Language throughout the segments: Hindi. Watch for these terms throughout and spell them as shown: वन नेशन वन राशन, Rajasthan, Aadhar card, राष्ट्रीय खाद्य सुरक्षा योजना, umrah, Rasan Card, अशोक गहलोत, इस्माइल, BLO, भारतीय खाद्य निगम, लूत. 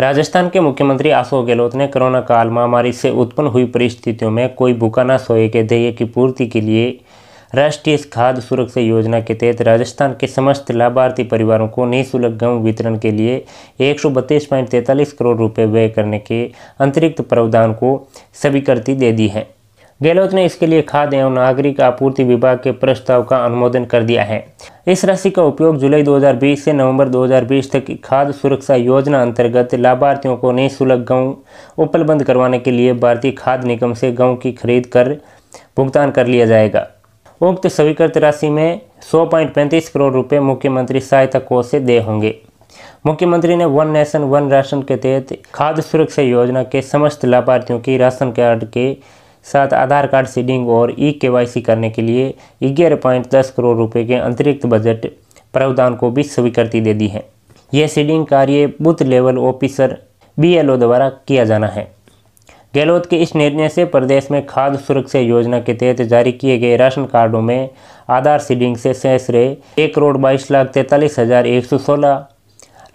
राजस्थान के मुख्यमंत्री अशोक गहलोत ने कोरोना काल महामारी से उत्पन्न हुई परिस्थितियों में कोई भूखा न सोए के ध्येय की पूर्ति के लिए राष्ट्रीय खाद्य सुरक्षा योजना के तहत राजस्थान के समस्त लाभार्थी परिवारों को निःशुल्क गेहूँ वितरण के लिए 132.43 करोड़ रुपये व्यय करने के अतिरिक्त प्रावधान को स्वीकृति दे दी है। गहलोत ने इसके लिए खाद्य एवं नागरिक आपूर्ति विभाग के प्रस्ताव का अनुमोदन कर दिया है। इस राशि का उपयोग जुलाई 2020 से नवंबर 2020 तक खाद्य सुरक्षा योजना अंतर्गत लाभार्थियों को निःशुल्क गेहूँ उपलब्ध करवाने के लिए भारतीय खाद्य निगम से गेहूँ की खरीद कर भुगतान कर लिया जाएगा। उक्त स्वीकृत राशि में 100.35 करोड़ रुपये मुख्यमंत्री सहायता कोष से देय होंगे। मुख्यमंत्री ने वन नेशन वन राशन के तहत खाद्य सुरक्षा योजना के समस्त लाभार्थियों की राशन कार्ड के साथ आधार कार्ड सीडिंग और ई-केवाईसी करने के लिए 11.10 करोड़ रुपये के अतिरिक्त बजट प्रावधान को भी स्वीकृति दे दी है। यह सीडिंग कार्य बूथ लेवल ऑफिसर BLO द्वारा किया जाना है। गहलोत के इस निर्णय से प्रदेश में खाद्य सुरक्षा योजना के तहत जारी किए गए राशन कार्डों में आधार सीडिंग से शेष रहे 1,22,43,116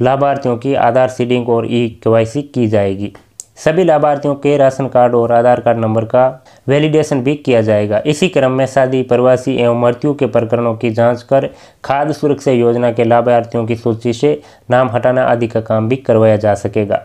लाभार्थियों की आधार सीडिंग और ई-केवाईसी की जाएगी। सभी लाभार्थियों के राशन कार्ड और आधार कार्ड नंबर का वैलिडेशन भी किया जाएगा। इसी क्रम में शादी, प्रवासी एवं मृत्यु के प्रकरणों की जांच कर खाद्य सुरक्षा योजना के लाभार्थियों की सूची से नाम हटाना आदि का काम भी करवाया जा सकेगा।